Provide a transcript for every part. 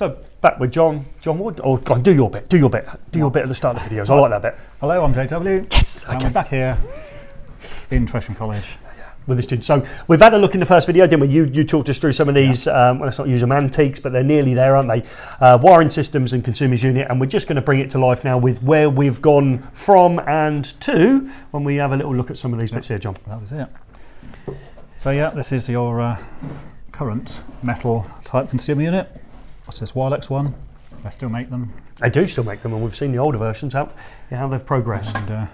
So back with John Ward. Oh, go on, do your bit. Do your bit. Do your bit at the start of the videos. I like that bit. Hello, I'm JW. Yes, okay. I'm back here in Tresham College with the students. So we've had a look in the first video, didn't we? You talked us through some of these. Well, let's not use them antiques, but they're nearly there, aren't they? Wiring systems and consumers unit, and we're just going to bring it to life now with where we've gone from and to when we have a little look at some of these bits here, John. That was it. So yeah, this is your current metal type consumer unit. What's this, Wylex one? They still make them. They do still make them, and we've seen the older versions out. Yeah, how they've progressed. And,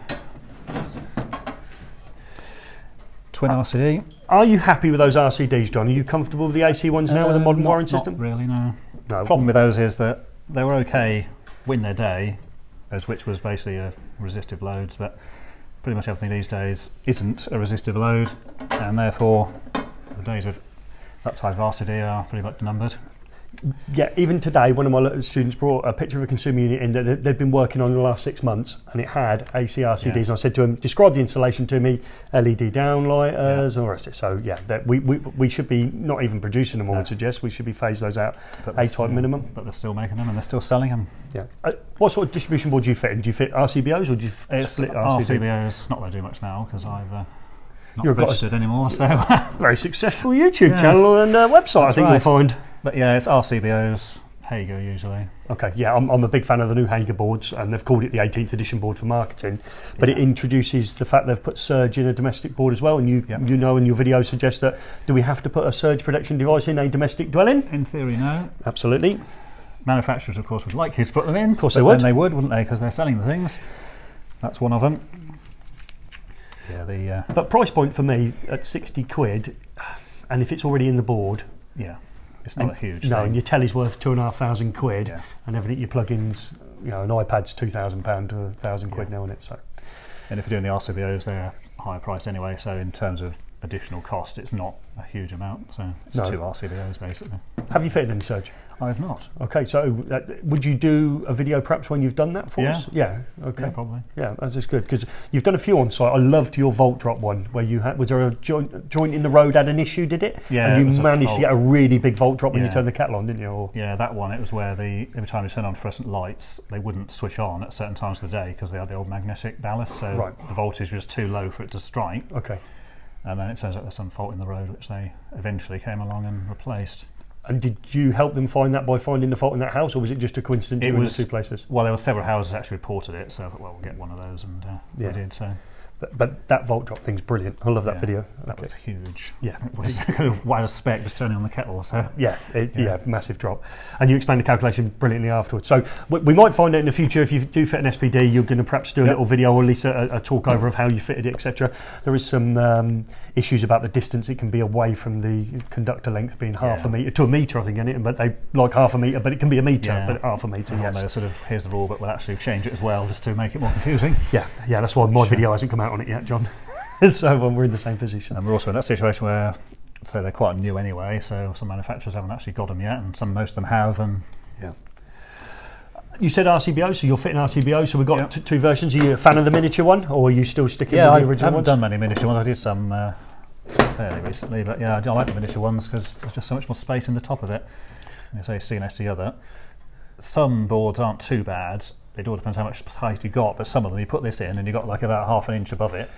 twin RCD. Are you happy with those RCDs, John? Are you comfortable with the AC ones now with the modern wiring system? Not really, no. The problem with those is that they were okay in their day, as which was basically a resistive load, but pretty much everything these days isn't a resistive load, and therefore the days of that type of RCD are pretty much numbered. Yeah, even today, one of my students brought a picture of a consumer unit in that they've been working on in the last 6 months, and it had ACRCDs. Yeah. And I said to him, describe the installation to me, LED downlighters, and all the rest of it. So yeah, that we should be not even producing them. I would suggest we should be phased those out, A-type minimum. But they're still making them and they're still selling them. Yeah. What sort of distribution board do you fit in? Do you fit RCBOs or do you split RCD? RCBOs? Not that I do much now because I've not registered anymore. So very successful YouTube channel and website. That's I think you'll find. But yeah, it's RCBOs, Hager usually. Okay, yeah, I'm a big fan of the new Hager boards, and they've called it the 18th edition board for marketing, but it introduces the fact they've put surge in a domestic board as well, and you know, in your video suggests that, do we have to put a surge protection device in a domestic dwelling? In theory, no. Absolutely. Manufacturers, of course, would like you to put them in. Of course they would. Then they would, wouldn't they, because they're selling the things. That's one of them. Yeah, the, but price point for me, at 60 quid, and if it's already in the board, it's not a huge thing. No, and your telly's worth £2,500, and everything you plug in's, you know, an iPad's £2,000 to £1,000 now, isn't it? So, and if you're doing the RCBOs, they're higher priced anyway. So in terms of additional cost, it's not a huge amount. So it's two RCBOs basically. Have you fitted any surge? I have not. Okay, so would you do a video perhaps when you've done that for us? Yeah. Okay. Yeah, probably. Yeah, that's just good because you've done a few on site. I loved your volt drop one where you had. Was there a joint in the road had an issue? Did it? Yeah. And you managed to get a really big volt drop when you turned the kettle on, didn't you? Or yeah, that one. It was where every time you turn on fluorescent lights, they wouldn't switch on at certain times of the day because they had the old magnetic ballast. So the voltage was too low for it to strike. Okay. And then it turns out there's some fault in the road, which they eventually came along and replaced. And did you help them find that by finding the fault in that house, or was it just a coincidence it was the two places? Well, there were several houses that actually reported it, so I thought, well, we'll get one of those, and we did. So, but that volt drop thing's brilliant. I love that video. That was huge. Yeah, it was kind of wide as spec, just turning on the kettle. So yeah, massive drop. And you explained the calculation brilliantly afterwards. So we might find out in the future if you do fit an SPD, you're going to perhaps do a little video or at least a talk over of how you fitted it, etc. There is some issues about the distance it can be away from the conductor length being half a meter to a meter, I think, in it. But they like half a meter, but it can be a meter, but half a meter. Yeah, sort of here's the rule, but we'll actually change it as well just to make it more confusing. Yeah, that's why my video hasn't come out on it yet, John. So we're in the same position. And we're also in that situation where, so they're quite new anyway, so some manufacturers haven't actually got them yet, and most of them have. And you said RCBO, so you're fitting RCBO, so we've got two versions. Are you a fan of the miniature one, or are you still sticking with the original ones? I haven't done many miniature ones. I did some fairly recently, but yeah, I like the miniature ones because there's just so much more space in the top of it. And it's AC next to the other. Some boards aren't too bad. It all depends how much height you got, but some of them you put this in and you got like about half an inch above it.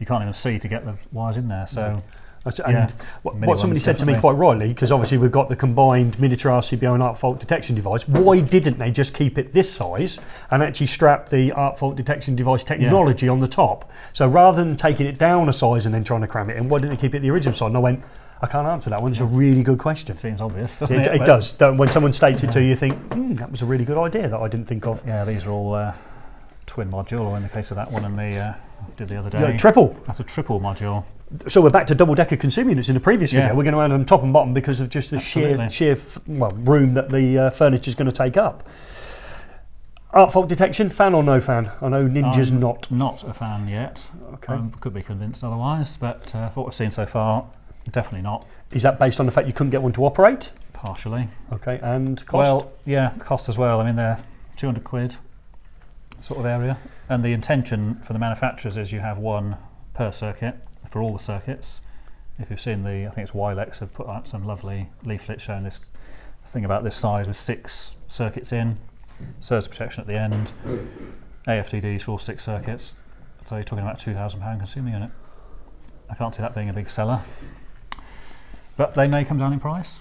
You can't even see to get the wires in there. So, and what somebody said to me quite rightly, because obviously we've got the combined miniature RCBO and arc fault detection device. Why didn't they just keep it this size and actually strap the arc fault detection device technology on the top? So rather than taking it down a size and then trying to cram it in, why didn't they keep it the original size? And I went, I can't answer that one. It's a really good question. It seems obvious, doesn't it? It does. When someone states it to you, you think, that was a really good idea that I didn't think of. Yeah, these are all twin module in the case of that one, and the did the other day. Yeah, triple. That's a triple module. So we're back to double-decker consumer units in the previous video. We're going to add them top and bottom because of just the sheer room that the furniture is going to take up. Arc fault detection, fan or no fan? I know Ninja's not a fan yet. Okay, could be convinced otherwise, but what we've seen so far. Definitely not. Is that based on the fact you couldn't get one to operate? Partially. Okay, and cost? Well, yeah, cost as well. I mean, they're £200 sort of area. And the intention for the manufacturers is you have one per circuit for all the circuits. If you've seen I think it's Wylex have put out some lovely leaflets showing this a thing about this size with 6 circuits in, surge protection at the end, AFDDs for all 6 circuits. So you're talking about a £2,000 consumer unit. I can't see that being a big seller. But they may come down in price.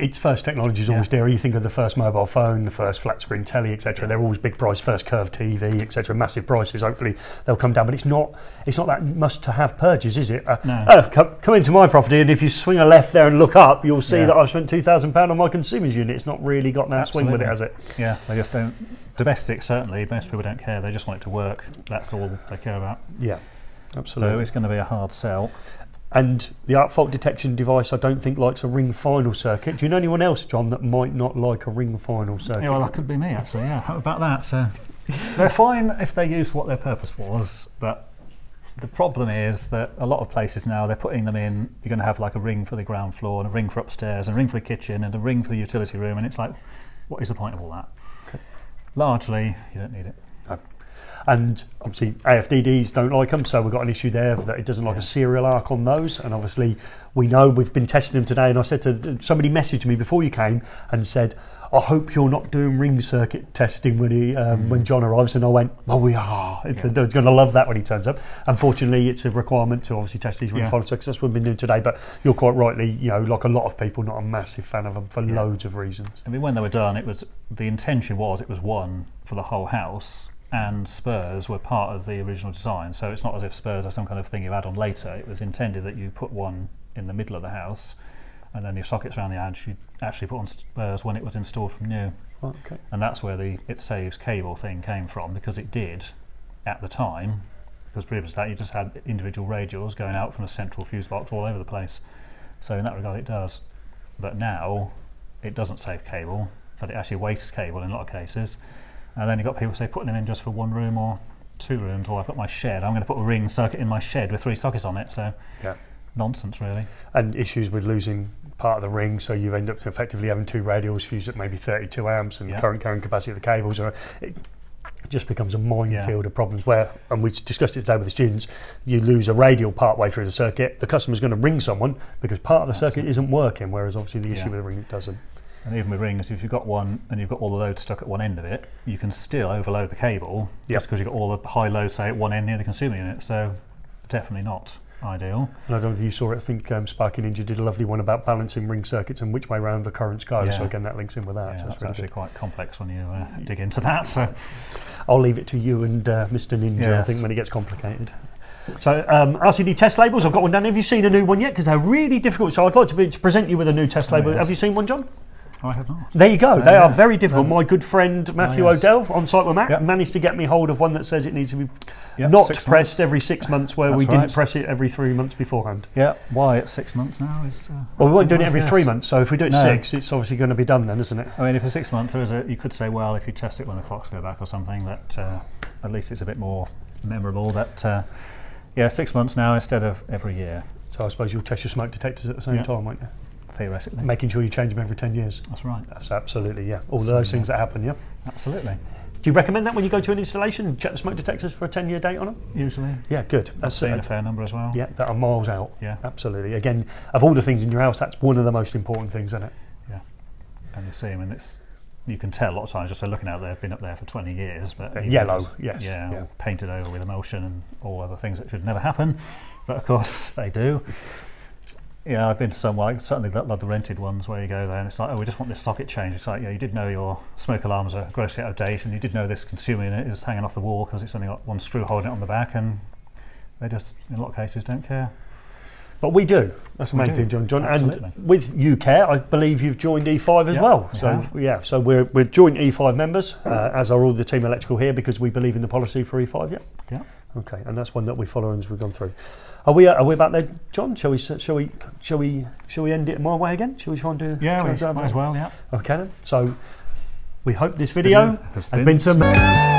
It's first technology is always there. You think of the first mobile phone, the first flat screen telly, etc. They're always big price, first curved TV, etc. Massive prices. Hopefully they'll come down, but it's not that must to have purchase, is it? No. Come into my property, and if you swing a left there and look up, you'll see that I've spent £2,000 on my consumer's unit. It's not really got that swing with it, has it? Yeah, they just don't. Domestic certainly, most people don't care. They just want it to work. That's all they care about. Yeah, absolutely. So it's going to be a hard sell. And the fault detection device, I don't think likes a ring final circuit. Do you know anyone else, John, that might not like a ring final circuit? Yeah, well, that could be me, actually, yeah. How about that? So they're fine if they use what their purpose was, but the problem is that a lot of places now, they're putting them in, you're going to have like a ring for the ground floor and a ring for upstairs and a ring for the kitchen and a ring for the utility room, and it's like, what is the point of all that? Okay. Largely, you don't need it. And obviously AFDDs don't like them, so we've got an issue there that it doesn't like a serial arc on those. And obviously we know we've been testing them today, and I said to somebody, messaged me before you came and said, I hope you're not doing ring circuit testing when John arrives. And I went, well, we are. It's going to love that when he turns up. Unfortunately, it's a requirement to obviously test these ring final circuits. That's what we've been doing today. But you're quite rightly, like a lot of people, not a massive fan of them for loads of reasons. I mean, when they were done, the intention was it was one for the whole house, and spurs were part of the original design, so it's not as if spurs are some kind of thing you add on later. It was intended that you put one in the middle of the house, and then your sockets around the edge you actually put on spurs when it was installed from new. Okay. And that's where the it saves cable thing came from, because it did at the time, because previous to that you just had individual radials going out from a central fuse box all over the place. So in that regard it does, but now it doesn't save cable, but it actually wastes cable in a lot of cases. And then you've got people say, putting them in just for one room or two rooms, or I've got my shed, I'm going to put a ring circuit in my shed with 3 sockets on it. So nonsense, really. And issues with losing part of the ring, so you end up effectively having 2 radials fused at maybe 32 amps and the current carrying capacity of the cables. It just becomes a minefield of problems where, and we discussed it today with the students, you lose a radial partway through the circuit, the customer's going to ring someone because part of the circuit isn't working, whereas obviously the issue with the ring, it doesn't. And even with rings, if you've got one and you've got all the load stuck at one end of it, you can still overload the cable just because you've got all the high load, say, at one end near the consumer unit. So definitely not ideal. And I don't know if you saw it, I think Sparky Ninja did a lovely one about balancing ring circuits and which way round the currents go. So again, that links in with that. Yeah, so that's really actually good. Quite complex when you dig into that. So I'll leave it to you and Mr. Ninja, I think, when it gets complicated. So RCD test labels, I've got one done. Have you seen a new one yet? Because they're really difficult. So I'd like to present you with a new test label. Have you seen one, John? Oh, I have not. There you go. They are very difficult. My good friend Matthew O'Dell on site with Matt managed to get me hold of one that says it needs to be not pressed every 6 months, where we didn't press it every 3 months beforehand. Yeah. Why it's 6 months now is. Well, we weren't doing it every 3 months, so if we do it 6, it's obviously going to be done then, isn't it? I mean, if it's 6 months, you could say, well, if you test it when the clocks go back or something, that at least it's a bit more memorable. That 6 months now instead of every year. So I suppose you'll test your smoke detectors at the same time, won't you? Theoretically. Making sure you change them every 10 years. That's right. That's absolutely, all those things that happen, Absolutely. Do you recommend that when you go to an installation, check the smoke detectors for a 10-year date on them? Usually. Yeah, good. That's seen a fair number as well. Yeah, that are miles out. Yeah. Absolutely. Again, of all the things in your house, that's one of the most important things, isn't it? Yeah. And you see them, and you can tell a lot of times just by looking out there, they've been up there for 20 years. But yellow, yes. Yeah, yeah. Painted over with emulsion and all other things that should never happen. But of course, they do. Yeah, I've been to some, certainly the rented ones where you go there and it's like, oh, we just want this socket changed. It's like, yeah, you did know your smoke alarms are grossly out of date, and you did know this consumer unit is hanging off the wall because it's only got one screw holding it on the back, and they just, in a lot of cases, don't care. But we do. That's the main thing, John. Absolutely. And with you care, I believe you've joined E5 as well. So so we're joint E5 members, as are all the team electrical here, because we believe in the policy for E5. Yeah. Okay, and that's one that we follow as we've gone through. Are we about there, John? Shall we end it my way again? Shall we try and do? Yeah, we might as well. Yeah. Okay then. So we hope this video has been some.